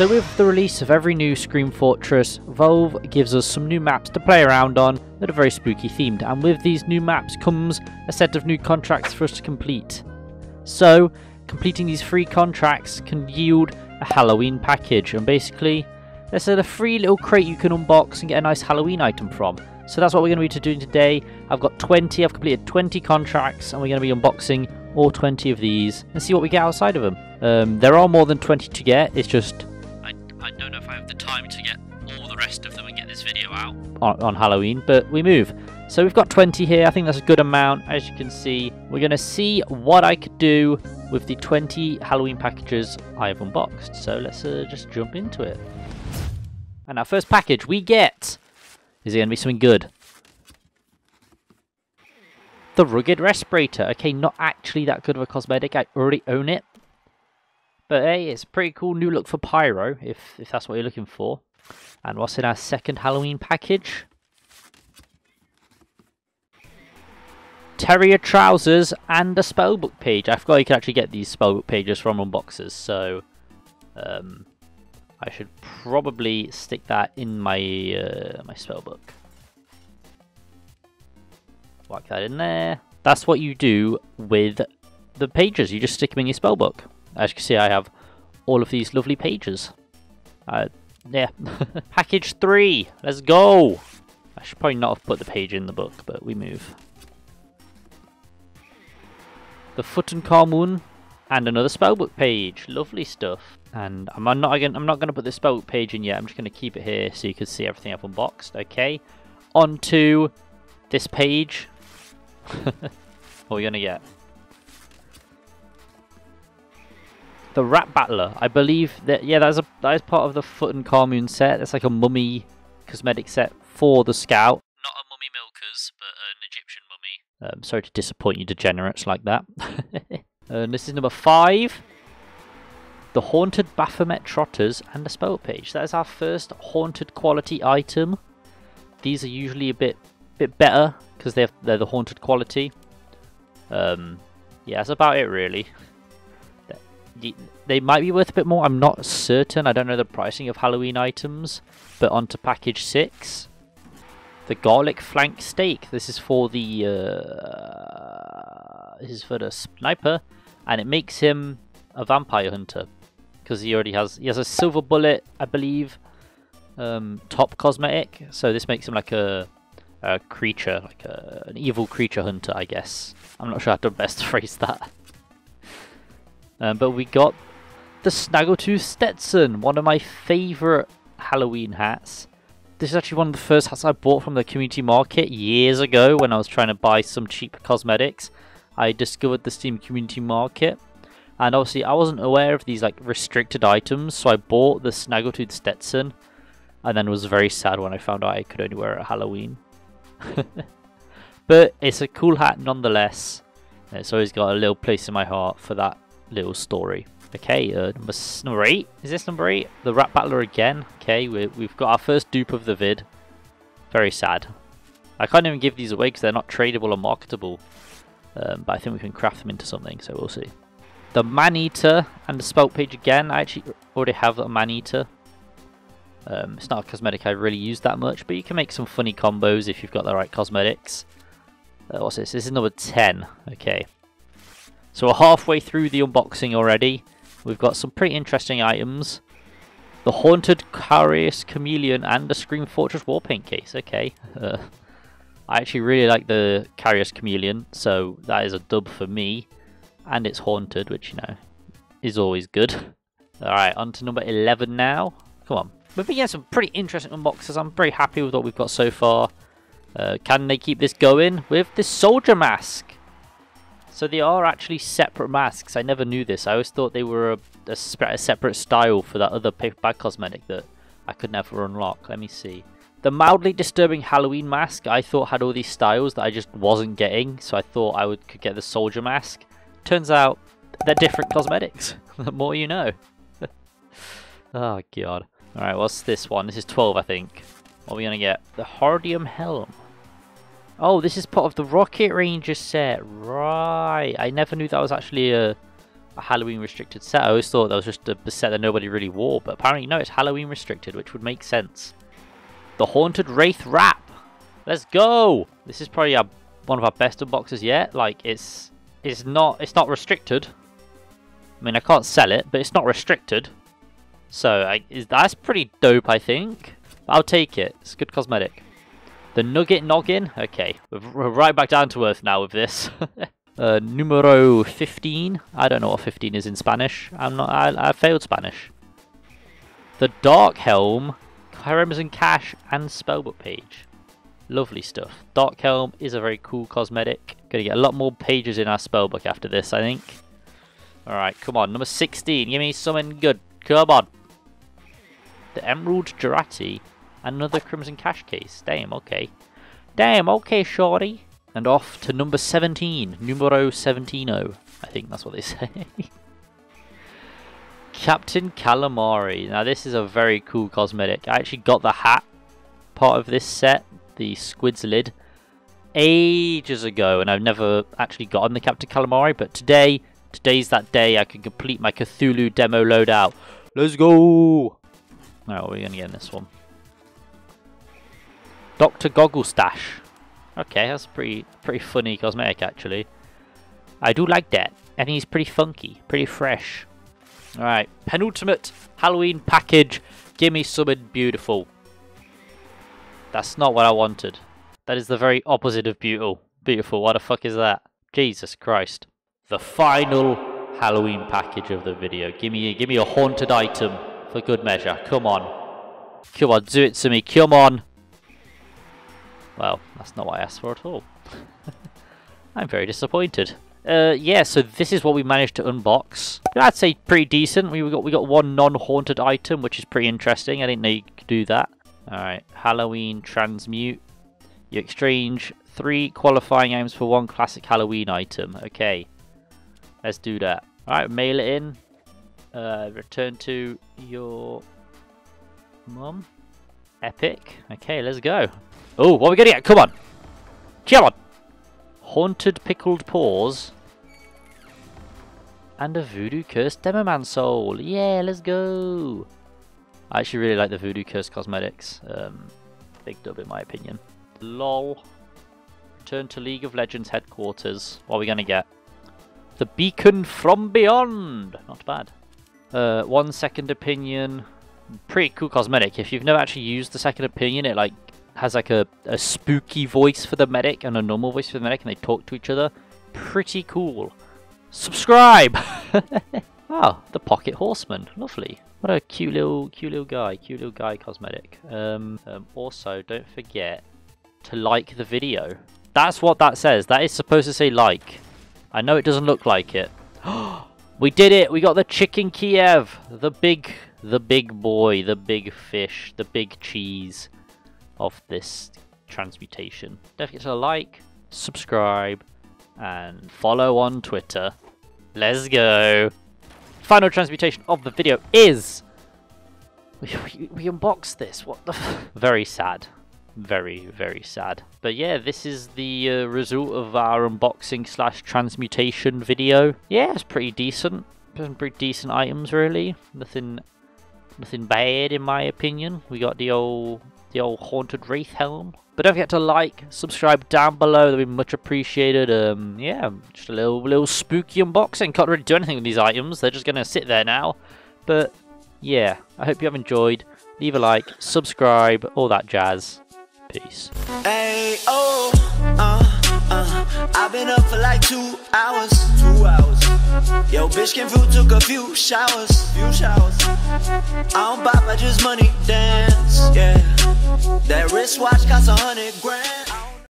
So with the release of every new Scream Fortress, Valve gives us some new maps to play around on that are very spooky themed, and with these new maps comes a set of new contracts for us to complete. So completing these free contracts can yield a Halloween package, and basically there's a free little crate you can unbox and get a nice Halloween item from. So that's what we're going to be doing today. I've completed 20 contracts, and we're going to be unboxing all 20 of these and see what we get outside of them. There are more than 20 to get, it's just I don't know if I have the time to get all the rest of them and get this video out on Halloween, but we move. So we've got 20 here. I think that's a good amount. As you can see, we're going to see what I could do with the 20 Halloween packages I've unboxed. So let's just jump into it. And our first package we get, is it going to be something good? The Rugged Respirator. Okay, not actually that good of a cosmetic. I already own it. But hey, it's a pretty cool new look for Pyro, if that's what you're looking for. And what's in our second Halloween package? Terrier trousers and a spellbook page. I forgot you can actually get these spellbook pages from unboxers, so I should probably stick that in my my spellbook. Whack that in there. That's what you do with the pages. You just stick them in your spellbook. As you can see, I have all of these lovely pages. Yeah. Package 3. Let's go. I should probably not have put the page in the book, but we move. The Foot-and-Carmoon and another spellbook page. Lovely stuff. And I'm not going to put the spellbook page in yet. I'm just going to keep it here so you can see everything I've unboxed. Okay. On to this page. What are we going to get? The Rat Battler, I believe that, yeah, that is part of the Foot-and-Carmoon set. That's like a mummy cosmetic set for the Scout. Not a mummy milkers, but an Egyptian mummy. Sorry to disappoint you degenerates like that. And this is number 5. The Haunted Baphomet Trotters and the spell page. That is our first haunted quality item. These are usually a bit better because they're the haunted quality. Yeah, that's about it really. They might be worth a bit more, I'm not certain. I don't know the pricing of Halloween items. But on to package 6. The garlic flank steak. This is for the sniper, and it makes him a vampire hunter because he has a silver bullet, I believe, top cosmetic. So this makes him like a creature, like an evil creature hunter, I guess. I'm not sure how to best phrase that. But we got the Snaggletooth Stetson, one of my favourite Halloween hats. This is actually one of the first hats I bought from the community market years ago when I was trying to buy some cheap cosmetics. I discovered the Steam community market, and obviously I wasn't aware of these like restricted items, so I bought the Snaggletooth Stetson, and then was very sad when I found out I could only wear it at Halloween. But it's a cool hat nonetheless. It's always got a little place in my heart for that little story. Okay, number 8. Is this number 8? The Rat Battler again. Okay, we've got our first dupe of the vid. Very sad. I can't even give these away because they're not tradable or marketable. But I think we can craft them into something, so we'll see. The Maneater and the spelt page again. I actually already have a Maneater. It's not a cosmetic I really use that much, but you can make some funny combos if you've got the right cosmetics. What's this? This is number 10. Okay. So we're halfway through the unboxing already. We've got some pretty interesting items. The Haunted Carious Chameleon and the Scream Fortress Warpaint case. Okay. I actually really like the Carious Chameleon, so that is a dub for me. And it's haunted, which, you know, is always good. Alright, on to number 11 now. Come on. We've been getting some pretty interesting unboxes. I'm pretty happy with what we've got so far. Can they keep this going with this Soldier Mask? So they are actually separate masks. I never knew this. I always thought they were a separate style for that other paper bag cosmetic that I could never unlock. Let me see. The Mildly Disturbing Halloween mask I thought had all these styles that I just wasn't getting. So I thought I could get the Soldier Mask. Turns out they're different cosmetics. The more you know. Oh, God. All right, what's this one? This is 12, I think. What are we going to get? The Hordium Helm. Oh, this is part of the Rocket Ranger set. Right. I never knew that was actually a a Halloween restricted set. I always thought that was just a set that nobody really wore, but apparently no, it's Halloween restricted, which would make sense. The Haunted Wraith Wrap. Let's go. This is probably our, one of our best unboxes yet. Like it's not restricted. I mean, I can't sell it, but it's not restricted. So that's pretty dope, I think. I'll take it. It's good cosmetic. The Nugget Noggin. Okay, we're right back down to earth now with this. Numero 15. I don't know what 15 is in Spanish. I failed Spanish. The Dark Helm, Crimson Cash, and Spellbook page. Lovely stuff. Dark Helm is a very cool cosmetic. Gonna get a lot more pages in our spellbook after this, I think. All right, come on. Number 16. Give me something good. Come on. The Emerald Giratti. Another Crimson Cash case. Damn, okay. Damn, okay, shorty. And off to number 17. Numero 17-0. I think that's what they say. Captain Calamari. Now, this is a very cool cosmetic. I actually got the hat part of this set, the squid's lid, ages ago. And I've never actually gotten the Captain Calamari. But today's that day I can complete my Cthulhu demo loadout. Let's go! Alright, what are we going to get in this one? Dr. Gogglestache. Okay, that's pretty funny cosmetic, actually. I do like that. And he's pretty funky, pretty fresh. Alright, penultimate Halloween package. Give me something beautiful. That's not what I wanted. That is the very opposite of beautiful. Beautiful, what the fuck is that? Jesus Christ. The final Halloween package of the video. Give me a haunted item for good measure. Come on. Come on, do it to me. Come on. Well, that's not what I asked for at all. I'm very disappointed. Yeah, so this is what we managed to unbox. I'd say pretty decent. We got one non-haunted item, which is pretty interesting. I didn't know you could do that. All right, Halloween transmute. You exchange 3 qualifying items for 1 classic Halloween item. Okay, let's do that. All right, mail it in. Return to your mum. Epic. Okay, let's go. Oh, what are we gonna get? Come on! Come on! Haunted Pickled Paws. And a Voodoo Cursed Demoman Soul. Yeah, let's go! I actually really like the Voodoo Cursed cosmetics. Big dub in my opinion. LOL. Return to League of Legends headquarters. What are we gonna get? The Beacon From Beyond! Not bad. One Second Opinion. Pretty cool cosmetic. If you've never actually used the Second Opinion, it like has like a spooky voice for the medic and a normal voice for the medic, and they talk to each other. Pretty cool. Subscribe. Oh, the pocket horseman. Lovely. What a cute little guy cosmetic. Also, don't forget to like the video. That's what that says. That is supposed to say like. I know it doesn't look like it. We did it. We got the chicken Kiev, the big boy, the big fish, the big cheese of this transmutation. Don't forget to like, subscribe, and follow on Twitter. Let's go. Final transmutation of the video is... We unboxed this. What the f... Very sad. Very, very sad. But yeah, this is the result of our unboxing / transmutation video. Yeah, it's pretty decent. Some pretty decent items, really. Nothing bad in my opinion. We got the old Haunted Wraith Helm. But don't forget to like, subscribe down below. That'd be much appreciated. Yeah, just a little spooky unboxing. Can't really do anything with these items. They're just gonna sit there now. But yeah, I hope you have enjoyed. Leave a like, subscribe, all that jazz. Peace. Hey, oh, I've been up for like 2 hours. 2 hours. Yo, bitch came through, took a few showers. I don't bop, I just money dance. Yeah, that wristwatch costs 100 grand.